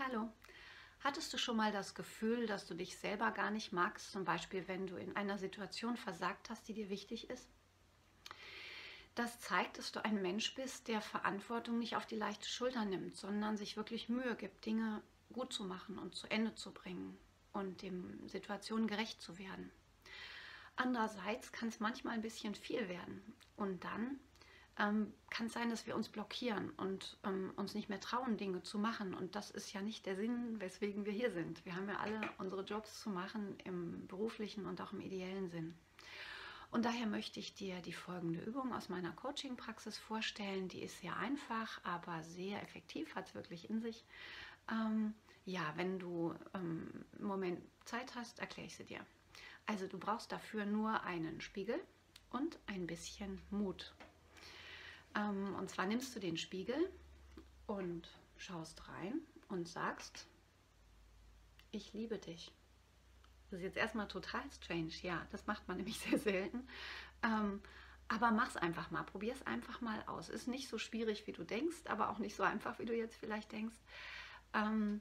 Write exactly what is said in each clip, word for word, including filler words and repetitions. Hallo, hattest du schon mal das Gefühl, dass du dich selber gar nicht magst, zum Beispiel wenn du in einer Situation versagt hast, die dir wichtig ist? Das zeigt, dass du ein Mensch bist, der Verantwortung nicht auf die leichte Schulter nimmt, sondern sich wirklich Mühe gibt, Dinge gut zu machen und zu Ende zu bringen und den Situationen gerecht zu werden. Andererseits kann es manchmal ein bisschen viel werden und dann ähm, kann es sein, dass wir uns blockieren und ähm, uns nicht mehr trauen, Dinge zu machen, und das ist ja nicht der Sinn, weswegen wir hier sind. Wir haben ja alle unsere Jobs zu machen, im beruflichen und auch im ideellen Sinn. Und daher möchte ich dir die folgende Übung aus meiner Coaching-Praxis vorstellen. Die ist sehr einfach, aber sehr effektiv, hat es wirklich in sich. Ähm, ja, wenn du ähm, einen Moment Zeit hast, erkläre ich sie dir. Also du brauchst dafür nur einen Spiegel und ein bisschen Mut. Ähm, und zwar nimmst du den Spiegel und schaust rein und sagst, ich liebe dich. Das ist jetzt erstmal total strange, ja, das macht man nämlich sehr selten. Ähm, aber mach's einfach mal, probier's einfach mal aus. Ist nicht so schwierig, wie du denkst, aber auch nicht so einfach, wie du jetzt vielleicht denkst. Ähm,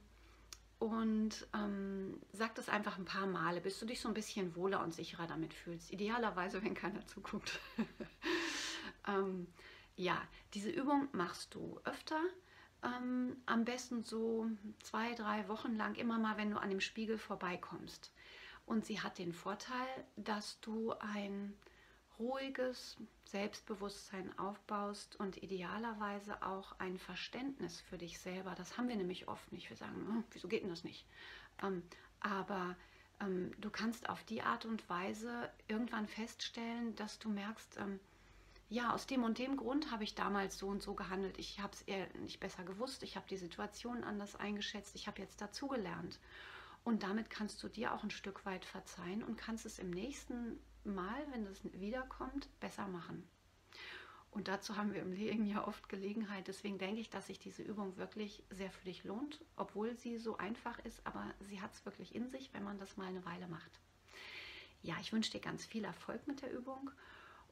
und ähm, sag das einfach ein paar Male, bis du dich so ein bisschen wohler und sicherer damit fühlst. Idealerweise, wenn keiner zuguckt. ähm, ja, diese Übung machst du öfter. Ähm, am besten so zwei, drei Wochen lang, immer mal, wenn du an dem Spiegel vorbeikommst. Und sie hat den Vorteil, dass du ein ruhiges Selbstbewusstsein aufbaust und idealerweise auch ein Verständnis für dich selber. Das haben wir nämlich oft nicht. Wir sagen, wieso geht denn das nicht? Ähm, aber ähm, du kannst auf die Art und Weise irgendwann feststellen, dass du merkst, ähm, ja, aus dem und dem Grund habe ich damals so und so gehandelt. Ich habe es eher nicht besser gewusst. Ich habe die Situation anders eingeschätzt. Ich habe jetzt dazugelernt. Und damit kannst du dir auch ein Stück weit verzeihen und kannst es im nächsten Mal, wenn es wiederkommt, besser machen. Und dazu haben wir im Leben ja oft Gelegenheit. Deswegen denke ich, dass sich diese Übung wirklich sehr für dich lohnt, obwohl sie so einfach ist. Aber sie hat es wirklich in sich, wenn man das mal eine Weile macht. Ja, ich wünsche dir ganz viel Erfolg mit der Übung.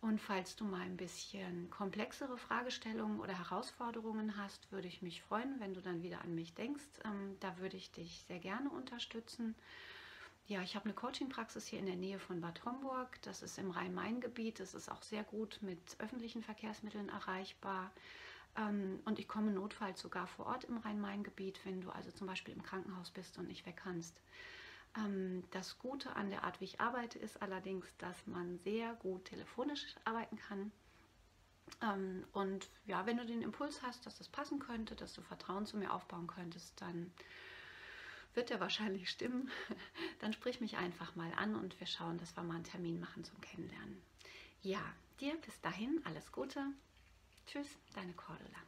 Und falls du mal ein bisschen komplexere Fragestellungen oder Herausforderungen hast, würde ich mich freuen, wenn du dann wieder an mich denkst. Ähm, da würde ich dich sehr gerne unterstützen. Ja, ich habe eine Coaching-Praxis hier in der Nähe von Bad Homburg. Das ist im Rhein-Main-Gebiet. Das ist auch sehr gut mit öffentlichen Verkehrsmitteln erreichbar. Ähm, und ich komme notfalls sogar vor Ort im Rhein-Main-Gebiet, wenn du also zum Beispiel im Krankenhaus bist und nicht weg kannst. Das Gute an der Art, wie ich arbeite, ist allerdings, dass man sehr gut telefonisch arbeiten kann. Und ja, wenn du den Impuls hast, dass das passen könnte, dass du Vertrauen zu mir aufbauen könntest, dann wird der wahrscheinlich stimmen. Dann sprich mich einfach mal an und wir schauen, dass wir mal einen Termin machen zum Kennenlernen. Ja, dir bis dahin alles Gute. Tschüss, deine Cordula.